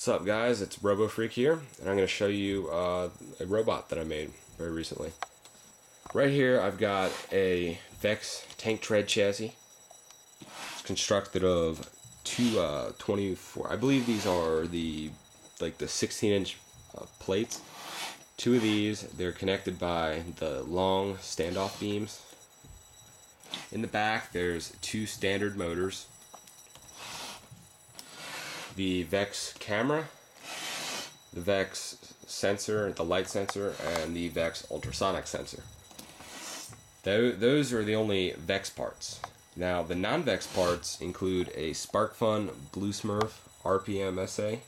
What's up, guys? It's RoboFreak here, and I'm going to show you a robot that I made very recently. Right here, I've got a Vex tank tread chassis. It's constructed of two 24. I believe these are the 16-inch plates. Two of these. They're connected by the long standoff beams. In the back, there's two standard motors. The Vex camera, the Vex sensor, the light sensor, and the Vex ultrasonic sensor. Those are the only Vex parts. Now, the non-Vex parts include a Sparkfun BlueSMiRF RP-MSA,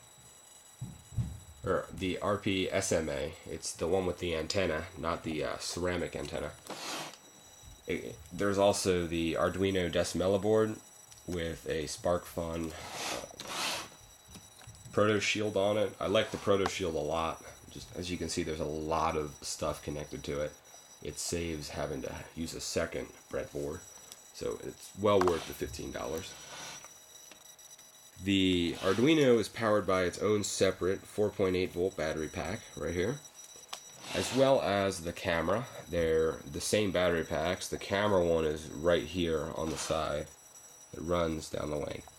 or the RP-SMA. It's the one with the antenna, not the ceramic antenna. There's also the Arduino Diecimila board with a Sparkfun Proto shield on it. I like the Proto shield a lot. Just as you can see, there's a lot of stuff connected to it. It saves having to use a second breadboard, so it's well worth the $15. The Arduino is powered by its own separate 4.8-volt battery pack right here, as well as the camera. They're the same battery packs. The camera one is right here on the side. It runs down the length.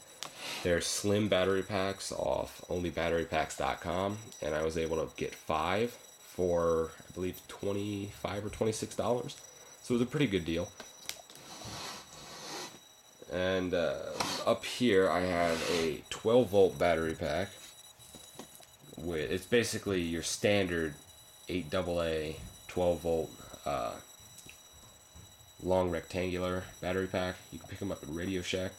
They're slim battery packs off onlybatterypacks.com, and I was able to get 5 for, I believe, $25 or $26. So it was a pretty good deal. And up here I have a 12-volt battery pack. It's basically your standard 8AA 12-volt long rectangular battery pack. You can pick them up at Radio Shack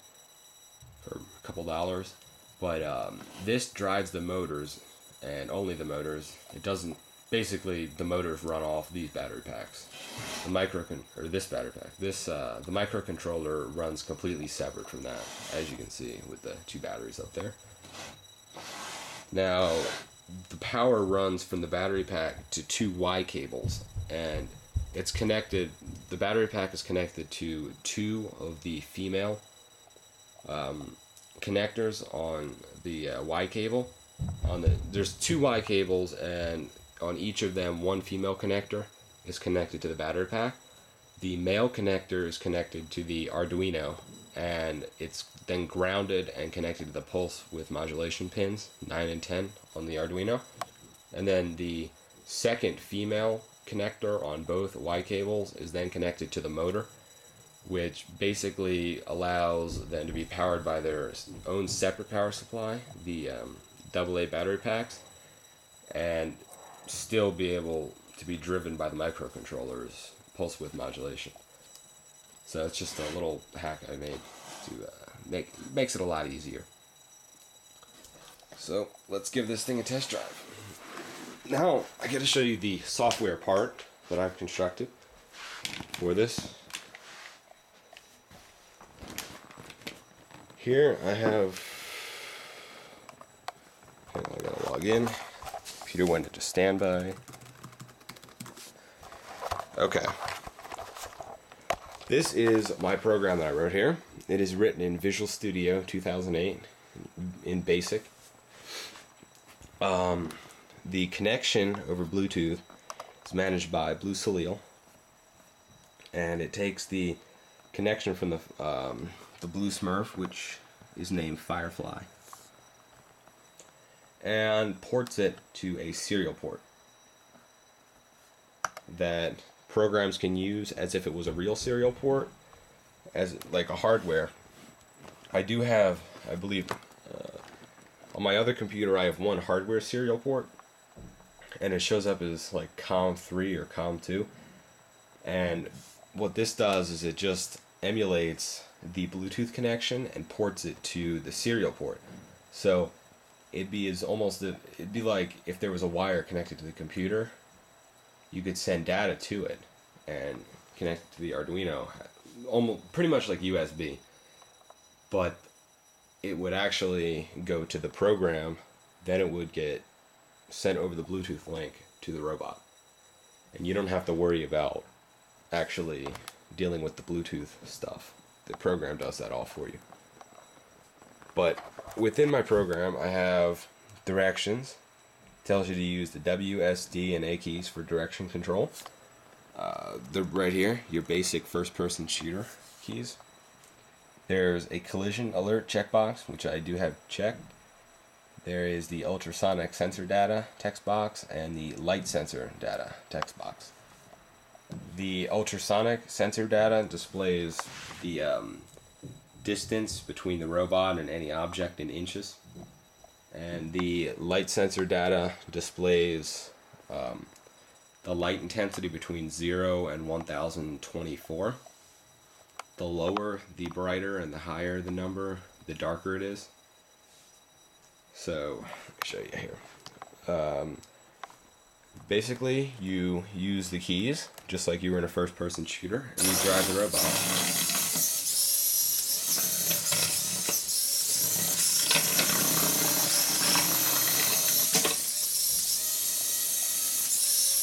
for a couple dollars, but this drives the motors and only the motors. It doesn't. Basically, the motors run off these battery packs. The the microcontroller runs completely separate from that, as you can see with the two batteries up there. Now, the power runs from the battery pack to two Y cables, and it's connected. The battery pack is connected to two of the female connectors on the Y cable. There's two Y cables, and on each of them, one female connector is connected to the battery pack. The male connector is connected to the Arduino, and it's then grounded and connected to the pulse with modulation pins 9 and 10 on the Arduino. And then the second female connector on both Y cables is then connected to the motor, which basically allows them to be powered by their own separate power supply, the AA battery packs, and still be able to be driven by the microcontroller's pulse width modulation. So that's just a little hack I made to makes it a lot easier. So let's give this thing a test drive. Now I got to show you the software part that I've constructed for this. Here I have, okay, I gotta log in. Computer went to standby. Okay. This is my program that I wrote here. It is written in Visual Studio 2008 in BASIC. The connection over Bluetooth is managed by BlueSoleil, and it takes the connection from the BlueSMiRF, which is named Firefly, and ports it to a serial port that programs can use as if it was a real serial port, as like a hardware. I do have, I believe, on my other computer I have one hardware serial port, and it shows up as like COM3 or COM2, and what this does is it just emulates the Bluetooth connection and ports it to the serial port. So it'd be like if there was a wire connected to the computer, you could send data to it and connect it to the Arduino, almost pretty much like USB, but it would actually go to the program, then it would get sent over the Bluetooth link to the robot, and you don't have to worry about actually dealing with the Bluetooth stuff. The program does that all for you. But within my program I have Directions. Tells you to use the W, S, D, and A keys for direction control. They're right here, your basic first-person shooter keys. There's a collision alert checkbox, which I do have checked. There is the ultrasonic sensor data text box and the light sensor data text box. The ultrasonic sensor data displays the distance between the robot and any object in inches. And the light sensor data displays the light intensity between 0 and 1024. The lower, the brighter, and the higher the number, the darker it is. So, let me show you here. Basically, you use the keys, just like you were in a first-person shooter, and you drive the robot.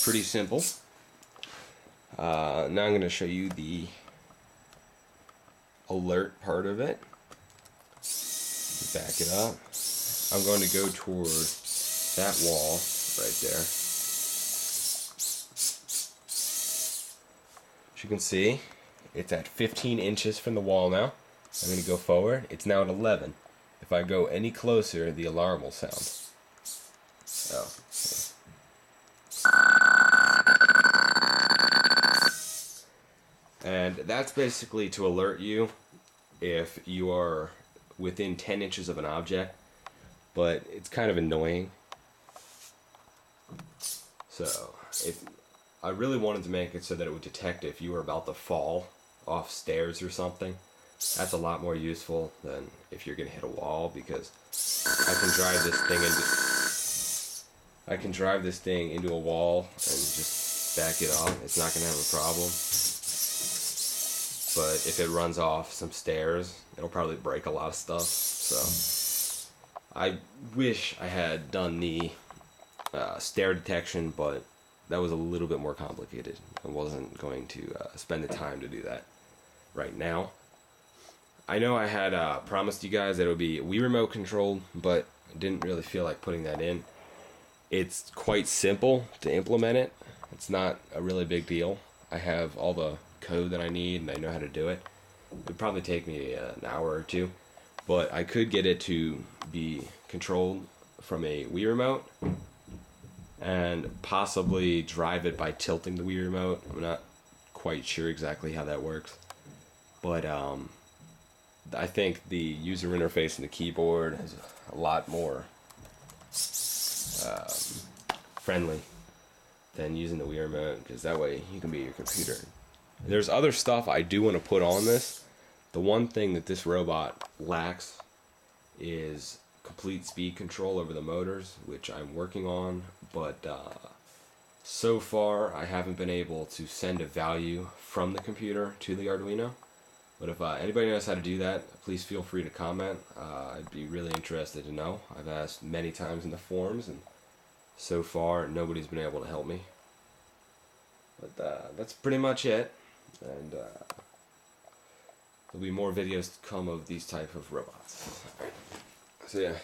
Pretty simple. Now I'm going to show you the alert part of it. Back it up. I'm going to go toward that wall right there. As you can see, it's at 15 inches from the wall now. I'm going to go forward. It's now at 11. If I go any closer, the alarm will sound. Oh, okay. And that's basically to alert you if you are within 10 inches of an object, but it's kind of annoying. So if I really wanted to make it so that it would detect if you were about to fall off stairs or something, that's a lot more useful than if you're gonna hit a wall, because I can drive this thing into a wall and just back it off. It's not gonna have a problem. But if it runs off some stairs, it'll probably break a lot of stuff. So I wish I had done the stair detection, but that was a little bit more complicated. I wasn't going to spend the time to do that right now. I know I had promised you guys that it would be Wii remote controlled, but I didn't really feel like putting that in. It's quite simple to implement it. It's not a really big deal. I have all the code that I need and I know how to do it. It would probably take me an hour or two, but I could get it to be controlled from a Wii remote and possibly drive it by tilting the Wii remote. I'm not quite sure exactly how that works, but I think the user interface and the keyboard is a lot more friendly than using the Wii remote, because that way you can be your computer. There's other stuff I do want to put on this. The one thing that this robot lacks is complete speed control over the motors, which I'm working on, but so far I haven't been able to send a value from the computer to the Arduino. But if anybody knows how to do that, please feel free to comment. I'd be really interested to know. I've asked many times in the forums, and so far nobody's been able to help me. But that's pretty much it. And there'll be more videos to come of these type of robots. All right. So yeah.